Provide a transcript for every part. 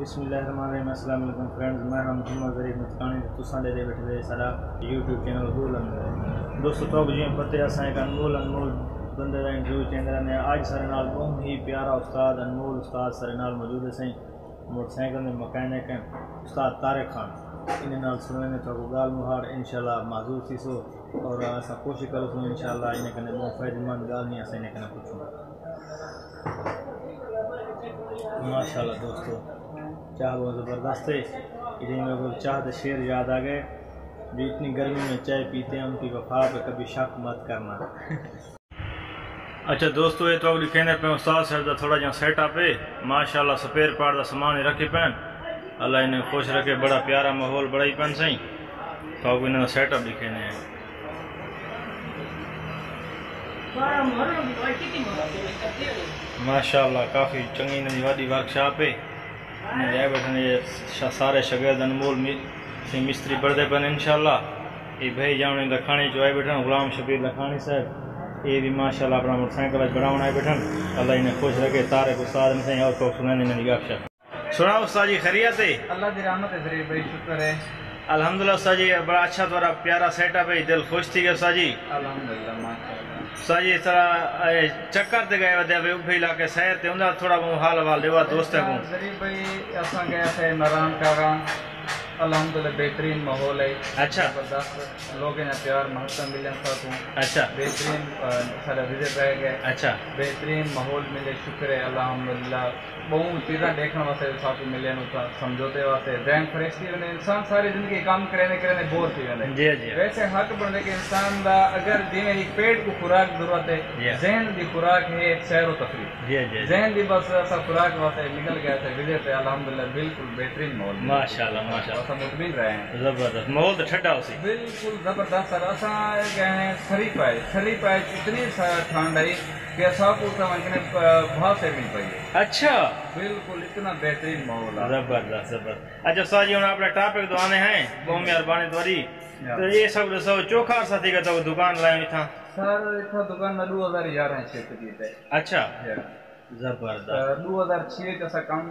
बिस्मिल्लाहिर्रहमानिर्रहीम। अस्सलाम वालेकुम फ्रेंड्स, मैं हम शरीफ भाई तुसा दे बैठे सारा यूट्यूब चैनल अनमोल अनमोल। दोस्तों तो जी पता असा एक अनमोल अनमोल बंदे का इंटरव्यू चैनल ने अज सारे नाल बहुत ही प्यारा उस्ताद अनमोल उस्ताद सारे नाल मौजूद है। सही मोटरसाइकिल के मकैनिक हैं उस्ताद तारे खान। इन्हें नाल सुनने तो गाल मुहार इंशाल्लाह माजूर थी सो और असा कोशिश करो तो इंशाल्लाह इन्हें कने बहुत फायदेमंद गाल नहीं असा इन्हें कने पूछूं। माशाल्लाह दोस्तों चाह बहुत ज़बरदस्त है। इन्हें मेरे को चाह तो शेर याद आ गए जो इतनी गर्मी में चाय पीते हैं उनकी वफा पर कभी शक मत करना। अच्छा दोस्तों ये तो अगली कहने पे उस्ताद साहब का थोड़ा जहाँ सेटअप है माशाल्लाह सपेर पाड़ का सामान रखे पैन अल्लाह इन्हें खुश रखे। बड़ा प्यारा माहौल बड़ा ही पैन सही तो इन्होंने सेटअप लिखने माशाल्लाह काफ़ी चंगी इन्होंने वादी वर्कशॉप है। सारे शगिर्द अनमोल मिस्त्री पढ़ते पे इंशाल्लाह ये भाई जाने लखानी जो आए बैठन गुलाम शबीर लखानी साहब ये भी माशाल्लाह अपना मोटरसाइकिल बढ़ावन आए बैठन अल्लाह इन्हें खुश रखे। तारे उस्ताद ने और तो सुनाने ने गपशा सुना उस्ताद जी खैरियत है अल्लाह दी रहमत है शरीफ भाई शुक्र है अल्हम्दुलिल्लाह उस्ताद जी। बड़ा अच्छा तुम्हारा प्यारा सेटअप है दिल खुश थी गया उस्ताद जी अल्हम्दुलिल्लाह माशाल्लाह उस्ताद जी। इस तरह चक्कर ते गए वदे उभे इलाके शहर ते उंदा थोड़ा हाल हवाल देवा दोस्त को शरीफ भाई असा गए थे नारायण कागा अल्हम्दुलिल्लाह बेहतरीन माहौल है। अच्छा जबरदस्त लोग ने प्यार महत्व मिलन साथों। अच्छा बेहतरीन सारा विजिट रह गए। अच्छा बेहतरीन माहौल मिले शुक्र है अल्हम्दुलिल्लाह। बहुत चीज़ा देखने वास्ते साथी मिले समझौते वास्ते दैन फ्रेश थी वे इंसान सारी जिंदगी काम करने करने बोर थी वे वैसे हक बन कि इंसान का अगर जिमें पेट को खुराक जरूरत है जहन की खुराक है सैर तफरीक जहन की बस ऐसा खुराक वास्ते निकल गया था विजय थे अल्हम्दुलिल्लाह बिल्कुल बेहतरीन माहौल माशाल्लाह माशाल्लाह मुतमिन रहे हैं जबरदस्त माहौल तो ठंडा उसी बिल्कुल जबरदस्त सर असा गए शरीफ आए इतनी ठंड आई के भाव से मिल पाई। अच्छा बिल्कुल इतना बेहतरीन माहौल जबरदस्त जबरदस्त। अच्छा सर जी हम अपना टॉपिक दुआने हैं बहुत मेहरबानी द्वारी तो ये सब दसो चोखा साथी का तो दुकान लाए इथा सर इथा दुकान ना 2011 क्षेत्र की है। अच्छा जबरदस्त 2006 का काम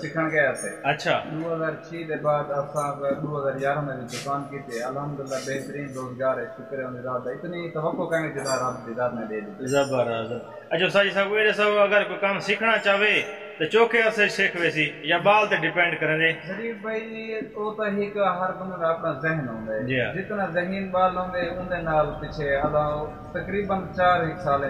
सिखण गया से। अच्छा 2006 के बाद असा 2011 में दुकान की थे अल्हम्दुलिल्लाह बेहतरीन रोजगार है शुक्र है निरादा इतनी तवक्को करने के बाद आप दिदार में दे दी जबरदस्त। अच्छा साजी साहब ये सब अगर कोई काम सीखना चाहे तो चौके से सीख वैसी या बाल पे डिपेंड करेंगे शरीफ भाई वो तो एक हर बंदे का अपना जहन होंगे जितना जहीन बाल होंगे उनके नाल पीछे अदा तकरीबन 4 साल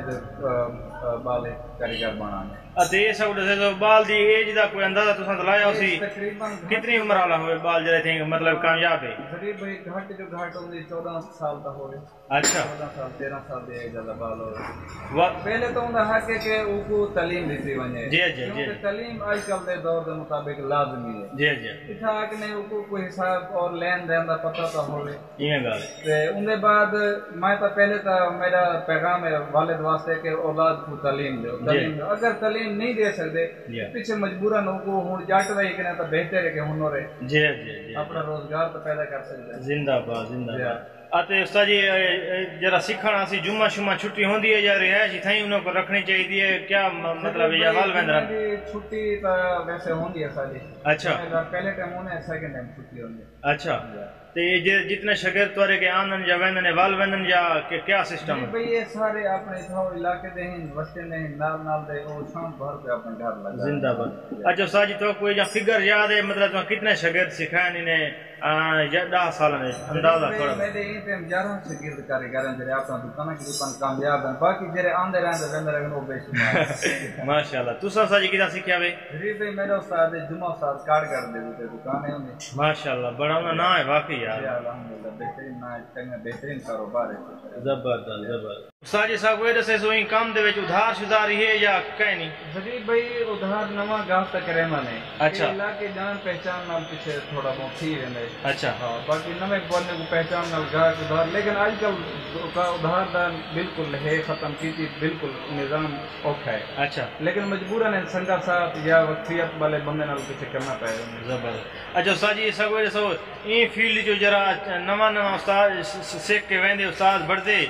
बाल कारीगर बनाने अते ये सब जैसे तो बाल दी एज दा कोई अंदाजा तुसा लाया उसी तकरीबन कितनी उम्र वाला होवे बाल जरे थे मतलब कामयाब है शरीफ भाई घाट जो घाट होंगे 14 साल का होवे। अच्छा 14 साल 13 साल दे ज्यादा बाल होवे पहले तो उनका हक है कि उनको तालीम दी वने जी जी तालीम आजकल के दौर के मुताबिक लाजमी है जी जी इथा ने को कोई हिसाब और लेन देन का पता तो होवे ये गल ते उनके बाद मैं तो पहले तो मेरा पैगाम है वालिद वास्ते के औलाद को तालीम दो तालीम अगर तालीम नहीं दे सकते पीछे मजबूरन को हुन जट रही के तो बेहतर है के हुनर है जी जी अपना रोजगार तो पैदा कर सकते जिंदाबाद जिंदाबाद। अते उस्ताद जी जरा सीखना सी जुम्मा शुमा छुट्टी होंदी है या रिहायश इथाई उन्हें को रखनी चाहिए है क्या मतलब या हाल वेंदरा छुट्टी तो वैसे होंदी है सारी। अच्छा पहले टाइम होने सेकंड टाइम छुट्टी होंदी। अच्छा ते ये जितने शागिर्द तोरे के आनन या वेंदन या वाल वेंदन या क्या सिस्टम है भाई ये सारे अपने इथो इलाके दे हैं वस्ते ने नाल नाल दे वो शाम भर पे अपन घर लगा जिंदाबाद। अच्छा उस्ताद जी तो कोई या फिगर याद है मतलब तो कितने शागिर्द सिखाए इन्हें 10 साल में अंदाजा थोड़ा मैंने ये टाइम 11 शागिर्द कारीगर जरे आपका दुकान की दुकान कामयाब है बाकी जरे आंदे रहंदे वेंदे रहन वो बेशुमार माशाल्लाह। तुसा साजी किदा सीखया वे शरीफ भाई मेरा उस्ताद जुमा उस्ताद काट कर दे ते दुकान है उन्हें माशाल्लाह बड़ा ना नाम है वाकई यार अल्हम्दुलिल्लाह बेहतरीन ना चंगा बेहतरीन कारोबार है जबरदस्त जबरदस्त। उस्ताद जी साहब वे दसे सोई काम दे विच उधार सुधार है या कह नहीं शरीफ भाई उधार नवा गांव तक करे माने। अच्छा इलाके जान पहचान नाल पीछे थोड़ा बहुत ही है। अच्छा हाँ बाकी नमे बोलने को पहचान ना गाहक उधार लेकिन आजकल का उधार दान बिल्कुल है खत्म की थी बिल्कुल निज़ाम औखा है। अच्छा लेकिन मजबूरन है संगा साथ या वक्तियत वाले बंदे नाल कुछ करना पड़ेगा जबरदस्त। अच्छा उस्ताद जी सगवे सो ई फील्ड जो जरा नवा नवा उस्ताद सीख के वेंदे उस्ताद बढ़दे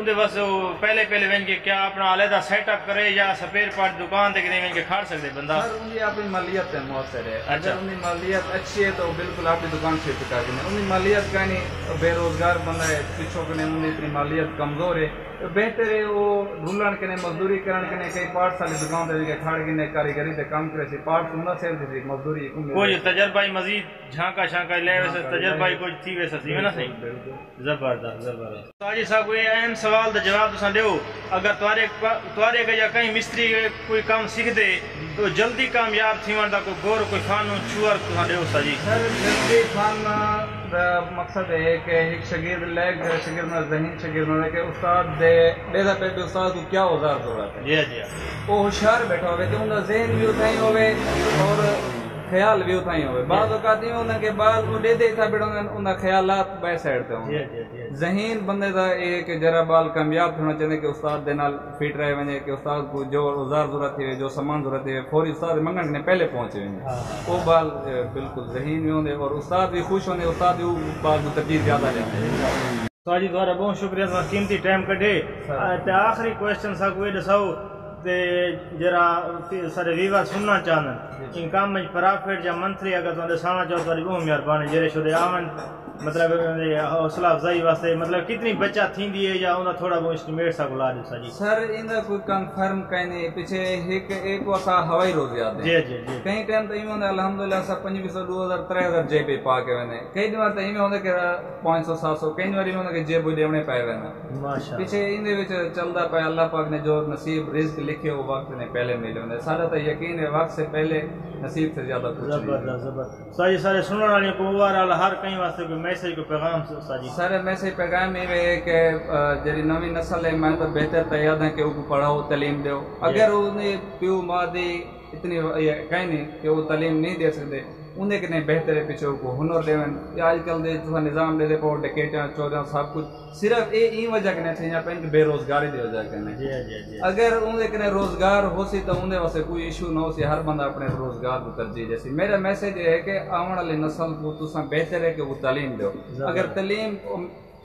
उनदे बस वो पहले पहले वन के क्या अपना अलग सेटअप करे या सपेर पार्ट दुकान तक वन के खाड़ सकते बंदा सर उनकी अपनी मालियत है मौसर है। अच्छा। अगर उनकी मालियत अच्छी है तो बिल्कुल आपकी दुकान से पिटा के उनकी मालियत का नहीं बेरोजगार बंदा है पिछो के उनकी अपनी मालियत कमजोर है तो बेहतर है वो रुलन के मजदूरी करने कई पार्ट सारी दुकान तक खाड़ के कारीगरी से काम करे पार्ट सुनना से मजदूरी कोई तजर्बा मजीद झांका झांका ले वैसे तजर्बा कोई थी वैसा थी ना सही जबरदस्त जबरदस्त। ताजी साहब कोई अहम सवाल का जवाब तुम दो अगर तुआरे का या कहीं मिस्त्री कोई काम सीख दे तो जल्दी कामयाब थी वन कोई गोर कोई खानो छुअर तुम दो साजी सर जल्दी खाना दा मकसद है कि एक शागिर्द ले शागिर्द ना जहीन शागिर्द ना के उस्ताद दे बेदा पे उस्ताद को क्या औजार जरूरत है। जी जी वो होशियार बैठा होवे तो उनका जहन भी उठाई होवे और ख्याल भी उठाई होवे बाद औकात में उनके बाद वो दे देता बेड़ों उनका ख्यालात बाय साइड पे होवे। जी जी जहीन बंदे दा एक जरा बाल कामयाब होना चाहिए कि उस्ताद दे नाल फिट रहे वने कि उस्ताद को जो औजार जरूरत है जो सामान जरूरत है फौरी उस्ताद मंगन ने पहले पहुंचे वने वो बाल बिल्कुल जहीन में होने और उस्ताद भी खुश होने उस्ताद वो बाल को तबदील ज्यादा लेते हैं। तो जी द्वारा बहुत शुक्रिया तुम्हारा कीमती टाइम कढे ते आखिरी क्वेश्चन सा कोई दसाओ ते जरा सारे वीवर सुनना चाहन इन काम में प्रॉफिट या मंथली अगर तुम दसाना चाहो तो बहुत मेहरबानी जरे शुरू आवन मतलब हौसला अफजाई वास्ते मतलब कितनी बच्चा थी है या उन्हें थोड़ा बहुत एस्टिमेट सा बुला दो साजी सर इंदा कोई कंफर्म कहने पीछे एक वसा हवाई रोज याद है। जी जी कई टाइम तो इमे अल्हम्दुलिल्लाह सा 2500 2000 3000 जेबी पा के वने कई बार तो इमे होने के 500 700 कई बार इमे के जेब देवने पाए वना माशाल्लाह पीछे इंदे विच चलदा पे अल्लाह पाक ने जो नसीब रिस्क लिखे वो वक्त ने पहले मिले वने सारा तो यकीन है वक्त से पहले नसीब से ज्यादा कुछ जबरदस्त जबरदस्त साजी सारे सुनने वाले को ओवरऑल हर कई वास्ते मैसेज को पैगाम साजी सारे मैसेज पैगाम ये है कि जरी नवी नस्ल है मैं तो बेहतर तैयार है कि उनको पढ़ाओ तलीम दो अगर उन्हें प्यू माँ दी इतनी कहीं नहीं कि वो तलीम नहीं दे सकते उन्हें कितने बेहतर है पीछे को हुनर देवन आजकल दे तो निज़ाम दे पाओ डकैतियाँ चोरियाँ सब कुछ सिर्फ ये वजह कहना चाहिए बेरोजगारी की वजह कहना अगर उन्हें कितने रोजगार हो सी तो उन्हें वैसे कोई इशू ना हो सी हर बंदा अपने रोजगार को तरजीह जैसी मेरा मैसेज ये है कि आने वाली नस्ल को तुसा बेहतर है कि वो तालीम दो अगर तालीम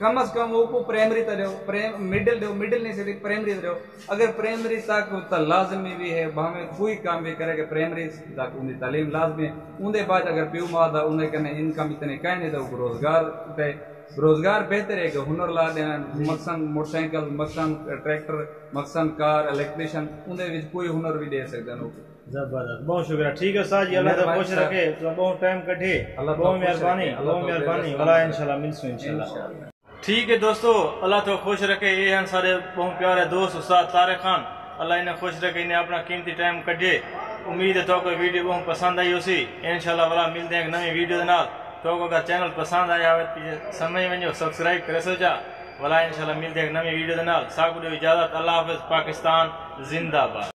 कम से कम वो प्राइमरी तक रहो मिडिल नहीं सकती प्राइमरी रहो अगर प्राइमरी तक तो लाजमी भी है भावे कोई काम भी करे कि प्राइमरी तक उनकी तालीम लाजमी है उनके बाद अगर प्यू माँ था उन्हें कहने इनकम इतने कहीं नहीं तो रोजगार बेहतर है कि हुनर ला देना मकसद मोटरसाइकिल मकसद ट्रैक्टर मकसद कार इलेक्ट्रिशियन उनके कोई हुनर भी दे सकते हैं। जबरदस्त बहुत शुक्रिया ठीक है साहब ये अल्लाह खुश रखे बहुत टाइम कटे बहुत मेहरबानी इंशाल्लाह मिलसूँ इंशाल्लाह ठीक है दोस्तों अल्लाह तो खुश रखे ये हैं सारे बहुत प्यारे दोस्त उस्ताद तारे खान अल्लाह इन्हें खुश रखे इन्हें अपना कीमती टाइम कटे उम्मीद है तो कोई वीडियो बहुत पसंद आई उसी इंशाल्लाह वाला मिलते हैं एक नई वीडियो के नाल तो अगर चैनल पसंद आया समझ में सब्सक्राइब करे सोचा वाला इंशाल्लाह मिलते हैं एक नई वीडियो के नाल साकू इजाजत अल्लाह हाफिज पाकिस्तान जिंदाबाद।